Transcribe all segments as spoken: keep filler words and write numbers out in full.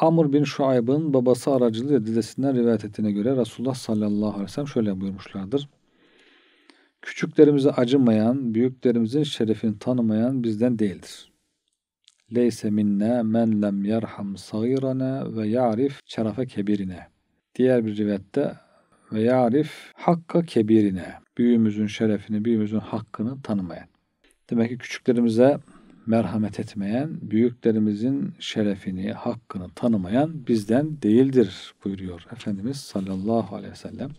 Amr bin Şuayb'ın babası aracılığıyla dedesinden rivayet ettiğine göre Resulullah sallallahu aleyhi ve sellem şöyle buyurmuşlardır. Küçüklerimize acımayan, büyüklerimizin şerefini tanımayan bizden değildir. Leyse minna men lem yerham sagirana ve ya'rif şerefe kebirine. Diğer bir rivayette ve ya'rif hakka kebirine. Büyüğümüzün şerefini, büyüğümüzün hakkını tanımayan. Demek ki küçüklerimize merhamet etmeyen, büyüklerimizin şerefini, hakkını tanımayan bizden değildir buyuruyor Efendimiz sallallahu aleyhi ve sellem.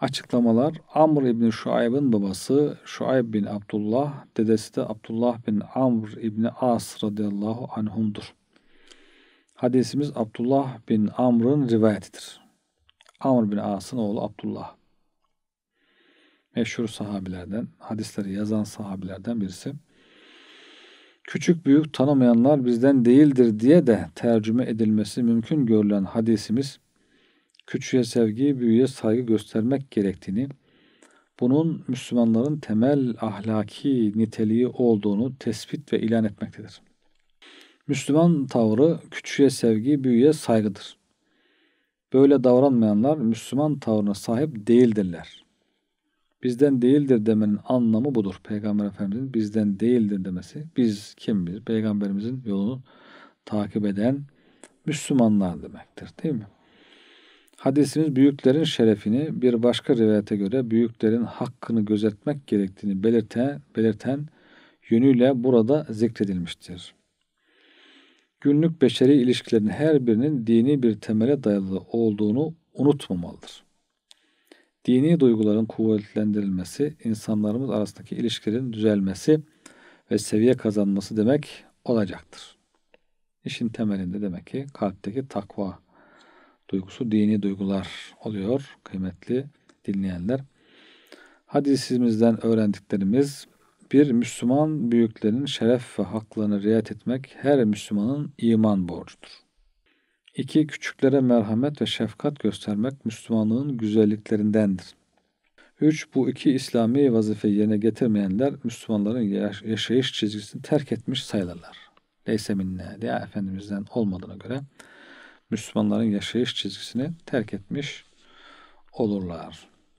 Açıklamalar. Amr bin Şuayb'ın babası Şuayb bin Abdullah, dedesi de Abdullah bin Amr ibn As radıyallahu anhumdur. Hadisimiz Abdullah bin Amr'ın rivayetidir. Amr bin As'ın oğlu Abdullah. Meşhur sahabilerden, hadisleri yazan sahabilerden birisi. Küçük büyük tanımayanlar bizden değildir diye de tercüme edilmesi mümkün görülen hadisimiz, küçüğe sevgi, büyüğe saygı göstermek gerektiğini, bunun Müslümanların temel ahlaki niteliği olduğunu tespit ve ilan etmektedir. Müslüman tavrı küçüğe sevgi, büyüğe saygıdır. Böyle davranmayanlar Müslüman tavrına sahip değildirler. Bizden değildir demenin anlamı budur. Peygamber Efendimiz'in bizden değildir demesi, biz kim biz? Peygamberimizin yolunu takip eden Müslümanlar demektir, değil mi? Hadisimiz büyüklerin şerefini, bir başka rivayete göre büyüklerin hakkını gözetmek gerektiğini belirten, belirten yönüyle burada zikredilmiştir. Günlük beşeri ilişkilerin her birinin dini bir temele dayalı olduğunu unutmamalıdır. Dini duyguların kuvvetlendirilmesi, insanlarımız arasındaki ilişkilerin düzelmesi ve seviye kazanması demek olacaktır. İşin temelinde demek ki kalpteki takva duygusu, dini duygular oluyor kıymetli dinleyenler. Hadisimizden öğrendiklerimiz: bir, Müslüman büyüklerin şeref ve haklarını riayet etmek her Müslümanın iman borcudur. İki, küçüklere merhamet ve şefkat göstermek Müslümanlığın güzelliklerindendir. Üç, bu iki İslami vazifeyi yerine getirmeyenler Müslümanların yaşayış çizgisini terk etmiş sayılırlar. Leyse minne diye Efendimiz'den olmadığına göre Müslümanların yaşayış çizgisini terk etmiş olurlar.